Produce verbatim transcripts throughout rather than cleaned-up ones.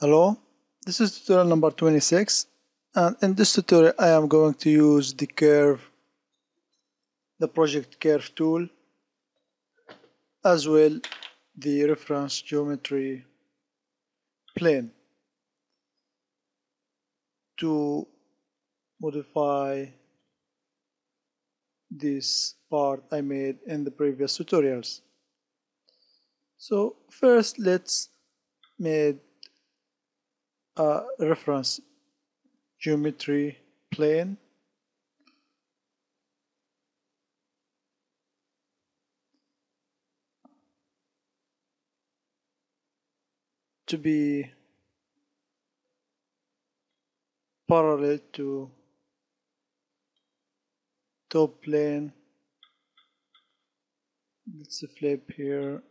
Hello, this is tutorial number twenty-six, and in this tutorial I am going to use the curve, the project curve tool, as well the reference geometry plane to modify this part I made in the previous tutorials. So first let's make a reference geometry plane to be parallel to top plane. Let's flip here.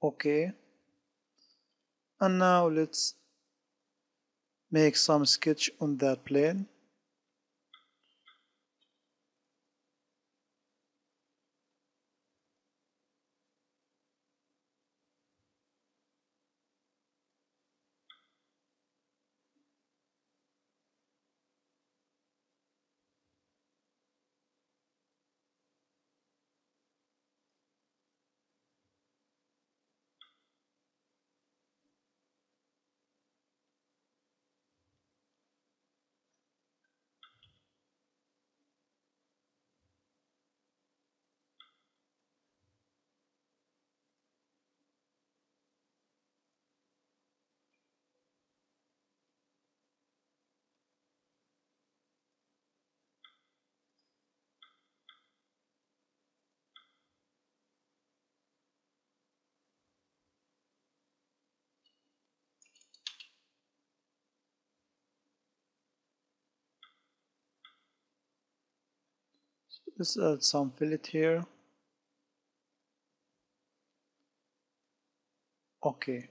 Okay, and now let's make some sketch on that plane. Let's add some fillet here. Okay.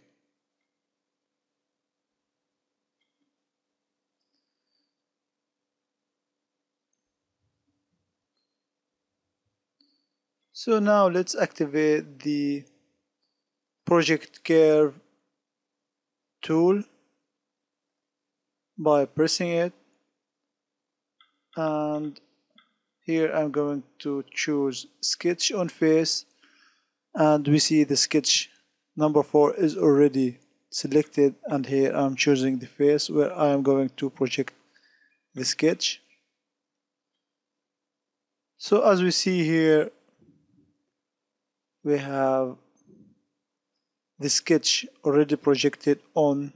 So now let's activate the project curve tool by pressing it, and here I'm going to choose sketch on face, and we see the sketch number four is already selected, and here I'm choosing the face where I am going to project the sketch. So as we see here, we have the sketch already projected on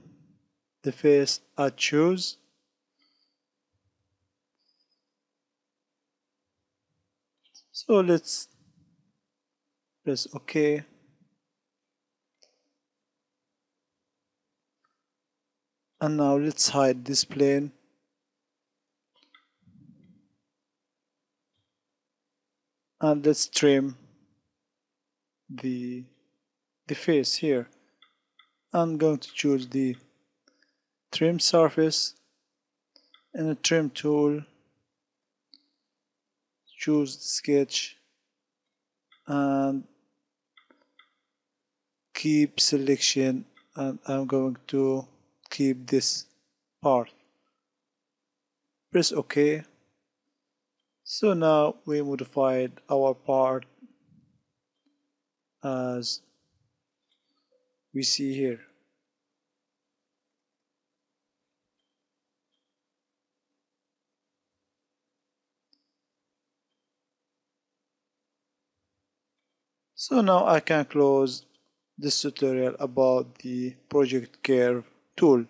the face I choose. So let's press OK. And now let's hide this plane. And let's trim the, the face here. I'm going to choose the trim surface and the trim tool. Choose the sketch and keep selection, and I'm going to keep this part. Press OK. So now we modified our part as we see here. So now I can close this tutorial about the project curve tool,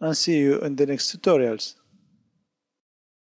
and see you in the next tutorials.